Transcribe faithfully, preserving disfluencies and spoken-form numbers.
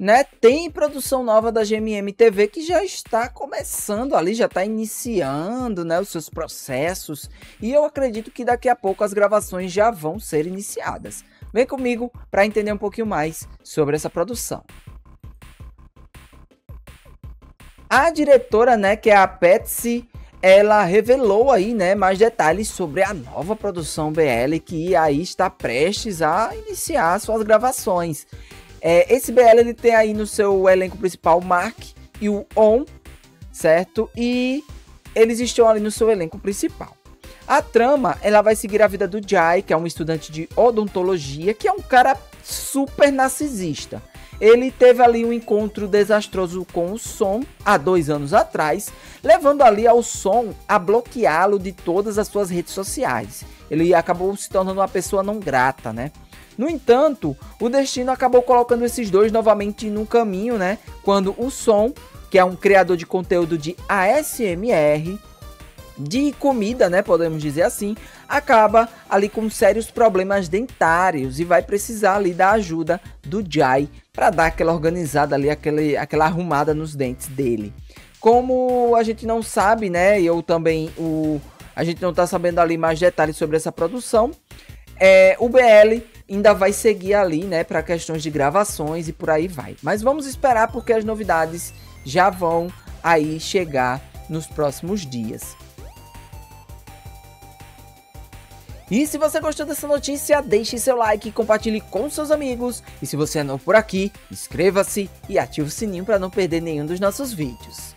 Né? Tem produção nova da G M M T V que já está começando ali, já está iniciando, né, os seus processos, e eu acredito que daqui a pouco as gravações já vão ser iniciadas. Vem comigo para entender um pouquinho mais sobre essa produção. A diretora, né, que é a Pepzi, ela revelou aí, né, mais detalhes sobre a nova produção B L que aí está prestes a iniciar suas gravações. É, esse B L ele tem aí no seu elenco principal Mark e o Ohm, certo? E eles estão ali no seu elenco principal. A trama, ela vai seguir a vida do Jai, que é um estudante de odontologia, que é um cara super narcisista. Ele teve ali um encontro desastroso com o Som há dois anos atrás, levando ali ao Som a bloqueá-lo de todas as suas redes sociais. Ele acabou se tornando uma pessoa não grata, né? No entanto, o destino acabou colocando esses dois novamente no caminho, né? Quando o Som, que é um criador de conteúdo de A S M R, de comida, né, podemos dizer assim, acaba ali com sérios problemas dentários e vai precisar ali da ajuda do Jai para dar aquela organizada ali, aquele, aquela arrumada nos dentes dele. Como a gente não sabe, né, eu também, o, a gente não tá sabendo ali mais detalhes sobre essa produção, é, o B L ainda vai seguir ali, né, para questões de gravações e por aí vai. Mas vamos esperar, porque as novidades já vão aí chegar nos próximos dias. E se você gostou dessa notícia, deixe seu like, compartilhe com seus amigos. E se você é novo por aqui, inscreva-se e ative o sininho para não perder nenhum dos nossos vídeos.